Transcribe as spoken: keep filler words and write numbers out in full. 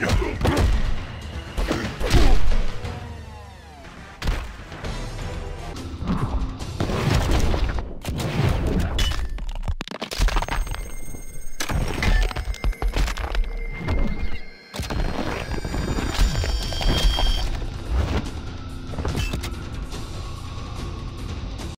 Impressive.